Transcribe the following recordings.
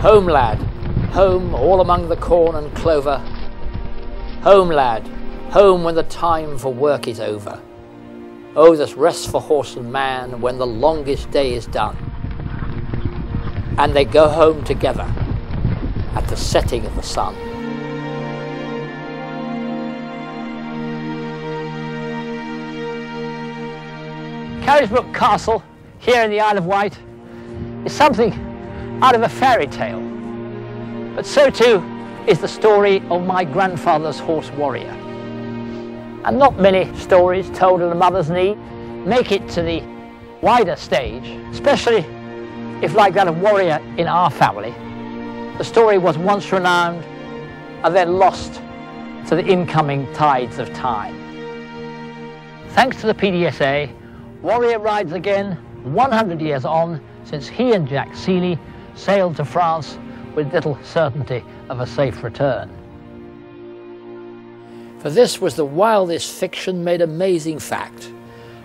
Home, lad, home all among the corn and clover. Home, lad, home when the time for work is over. Oh, there's rest for horse and man when the longest day is done. And they go home together at the setting of the sun. Carisbrooke Castle, here in the Isle of Wight, is something out of a fairy tale. But so too is the story of my grandfather's horse Warrior. And not many stories told at a mother's knee make it to the wider stage, especially if, like that of Warrior in our family, the story was once renowned and then lost to the incoming tides of time. Thanks to the PDSA, Warrior rides again 100 years on since he and Jack Seely sailed to France with little certainty of a safe return. For this was the wildest fiction made amazing fact,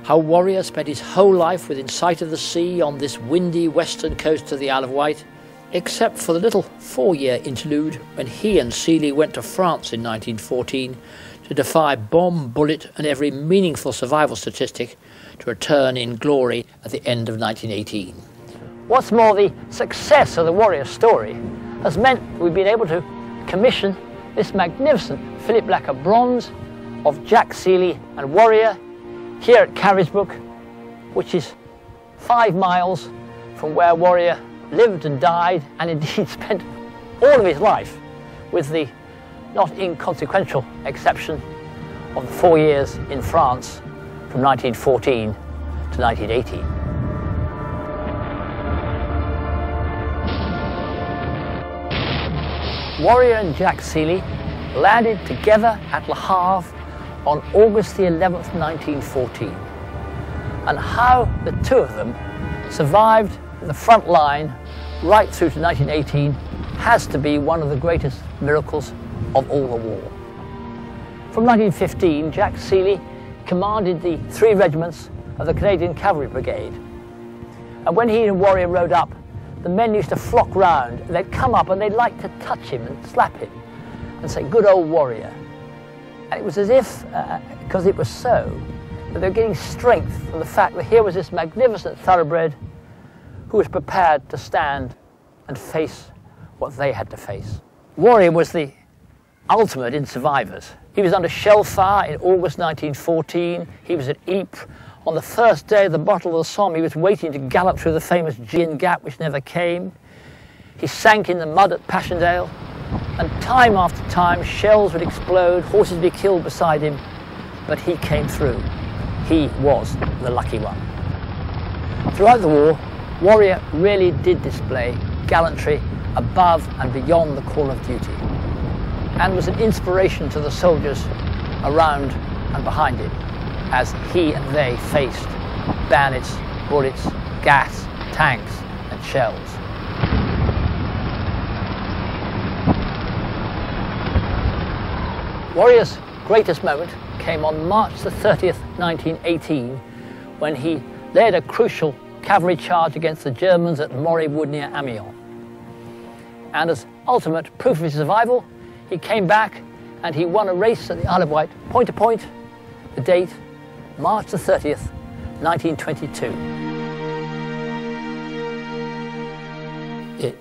how Warrior spent his whole life within sight of the sea on this windy western coast of the Isle of Wight, except for the little four-year interlude when he and Seely went to France in 1914 to defy bomb, bullet and every meaningful survival statistic to return in glory at the end of 1918. What's more, the success of the Warrior story has meant we've been able to commission this magnificent Philip Blacker bronze of Jack Seely and Warrior here at Carisbrooke, which is 5 miles from where Warrior lived and died, and indeed spent all of his life, with the not inconsequential exception of the 4 years in France from 1914 to 1918. Warrior and Jack Seely landed together at Le Havre on August the 11th, 1914. And how the two of them survived the front line right through to 1918 has to be one of the greatest miracles of all the war. From 1915, Jack Seely commanded the 3 regiments of the Canadian Cavalry Brigade. And when he and Warrior rode up, the men used to flock round. They'd come up and they'd like to touch him and slap him and say, "Good old Warrior." And it was as if, because it was so, that they were getting strength from the fact that here was this magnificent thoroughbred who was prepared to stand and face what they had to face. Warrior was the ultimate in survivors. He was under shell fire in August 1914. He was at Ypres. On the first day of the Battle of the Somme, he was waiting to gallop through the famous Ginchy Gap, which never came. He sank in the mud at Passchendaele, and time after time, shells would explode, horses would be killed beside him, but he came through. He was the lucky one. Throughout the war, Warrior really did display gallantry above and beyond the call of duty, and was an inspiration to the soldiers around and behind him, as he and they faced bayonets, bullets, gas, tanks and shells. Warrior's greatest moment came on March the 30th, 1918, when he led a crucial cavalry charge against the Germans at Morey Wood near Amiens. And as ultimate proof of his survival, he came back and he won a race at the Isle of Wight, point to point, the date, March the 30th, 1922.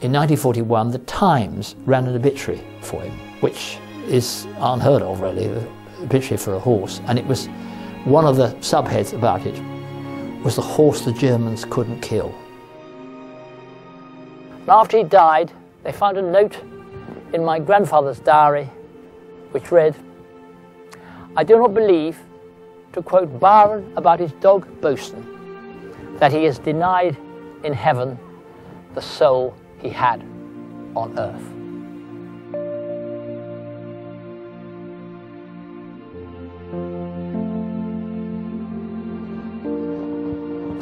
In 1941, the Times ran an obituary for him, which is unheard of, really, an obituary for a horse. And it was one of the subheads about it was the horse the Germans couldn't kill. After he died, they found a note in my grandfather's diary which read, "I do not believe, to quote Byron about his dog Bosun, that he is denied in heaven the soul he had on earth."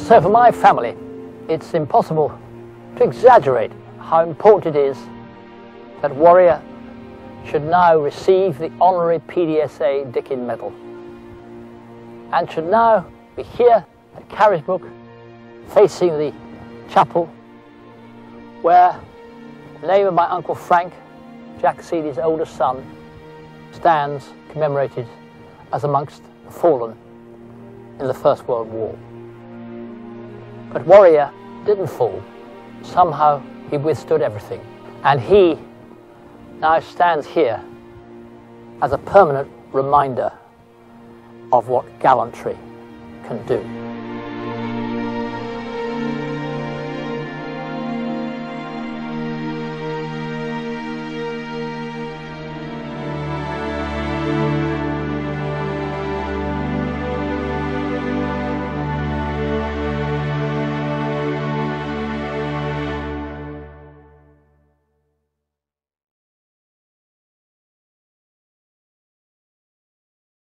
So for my family, it's impossible to exaggerate how important it is that Warrior should now receive the honorary PDSA Dickin Medal, and should now be here at Carisbrooke facing the chapel where The name of my Uncle Frank, Jack Seely's oldest son, stands commemorated as amongst the fallen in the First World War. But Warrior didn't fall. Somehow he withstood everything. And he now stands here as a permanent reminder of what gallantry can do.